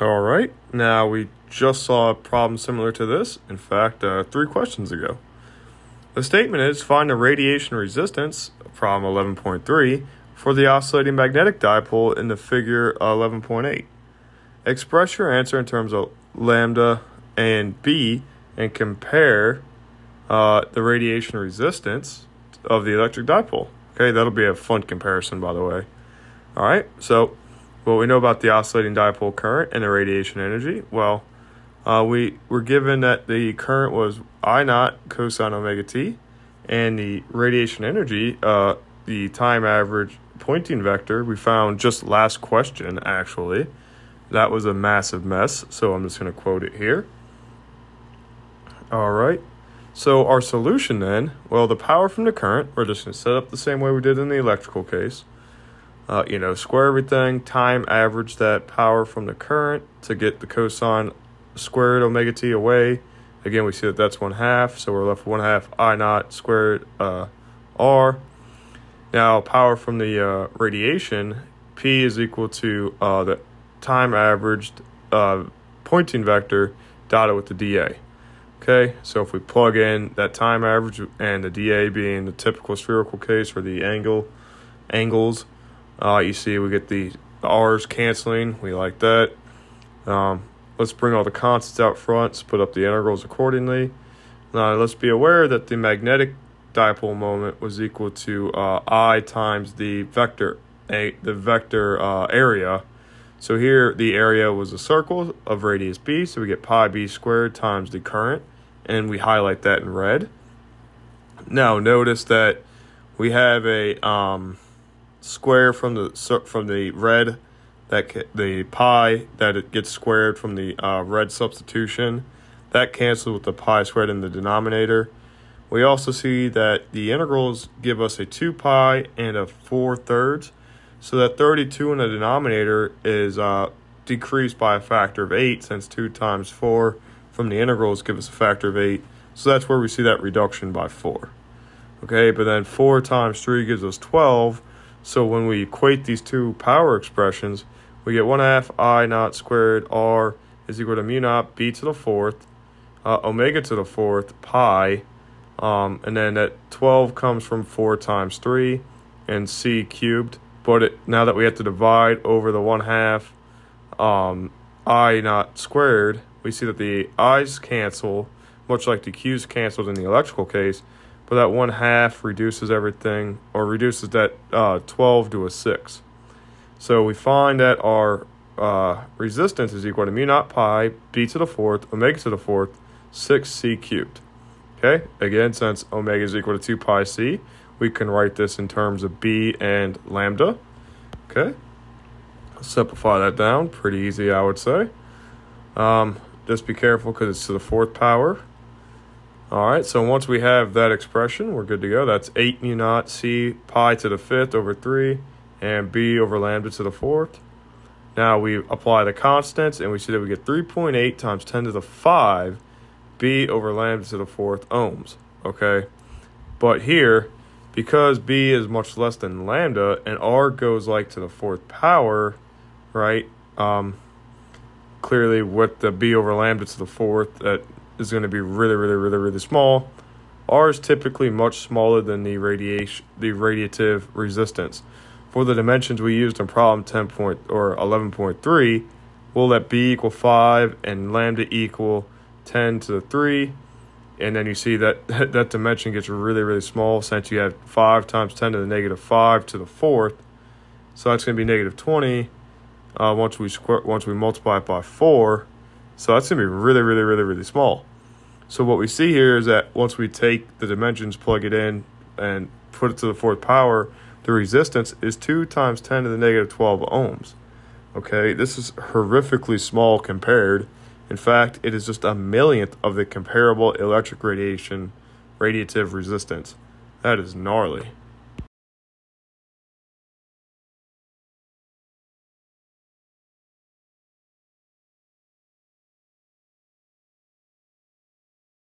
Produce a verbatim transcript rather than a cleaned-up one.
All right, now we just saw a problem similar to this, in fact, uh, three questions ago. The statement is find the radiation resistance, problem eleven point three, for the oscillating magnetic dipole in the figure eleven point eight. Express your answer in terms of lambda and B and compare uh, the radiation resistance of the electric dipole. Okay, that'll be a fun comparison, by the way. All right, so what we know about the oscillating dipole current and the radiation energy, well, uh, we were given that the current was I naught cosine omega t, and the radiation energy, uh, the time average pointing vector, we found just last question, actually. That was a massive mess, so I'm just going to quote it here. All right. So our solution then, well, the power from the current, we're just going to set up the same way we did in the electrical case. Uh, you know, square everything, time average that power from the current to get the cosine squared omega t away. Again, we see that that's one half, so we're left with one half I naught squared uh, r. Now, power from the uh, radiation, p is equal to uh, the time averaged uh, pointing vector dotted with the dA. Okay, so if we plug in that time average and the dA being the typical spherical case or the angle angles, uh, you see we get the, the R's canceling. We like that. Um, let's bring all the constants out front, split up the integrals accordingly. Now let's be aware that the magnetic dipole moment was equal to uh, I times the vector a, the vector uh, area. So here the area was a circle of radius b, so we get pi b squared times the current. And we highlight that in red. Now notice that we have a um, square from the from the red, that the pi that it gets squared from the uh, red substitution, that cancels with the pi squared in the denominator. We also see that the integrals give us a two pi and a four thirds, so that thirty-two in the denominator is uh, decreased by a factor of eight, since two times four. From the integrals give us a factor of eight. So that's where we see that reduction by four. Okay, but then four times three gives us twelve. So when we equate these two power expressions, we get one half I naught squared R is equal to mu naught B to the fourth, uh, omega to the fourth, pi. Um, and then that twelve comes from four times three and C cubed. But it, now that we have to divide over the one half um, I naught squared, we see that the i's cancel, much like the q's canceled in the electrical case, but that one half reduces everything, or reduces that uh, twelve to a six. So we find that our uh, resistance is equal to mu naught pi b to the fourth omega to the fourth six c cubed. Okay, again, since omega is equal to two pi c, we can write this in terms of b and lambda. Okay, simplify that down, pretty easy, I would say. Um, Just be careful because it's to the fourth power. All right, so once we have that expression, we're good to go. That's eight mu naught c pi to the fifth over three and b over lambda to the fourth. Now we apply the constants, and we see that we get three point eight times ten to the five b over lambda to the fourth ohms, okay? But here, because b is much less than lambda and r goes like to the fourth power, right, um... clearly with the b over lambda to the fourth, that is going to be really, really, really, really small. R is typically much smaller than the radiation, the radiative resistance. For the dimensions we used in problem ten point or eleven point three, we'll let b equal five and lambda equal ten to the three, and then you see that that dimension gets really, really small since you have five times ten to the negative five to the fourth, so that's going to be negative twenty. Uh, once we square, once we multiply it by four, so that's going to be really, really, really, really small. So what we see here is that once we take the dimensions, plug it in, and put it to the fourth power, the resistance is two times ten to the negative twelve ohms. Okay, this is horrifically small compared. In fact, it is just a millionth of the comparable electric radiation, radiative resistance. That is gnarly.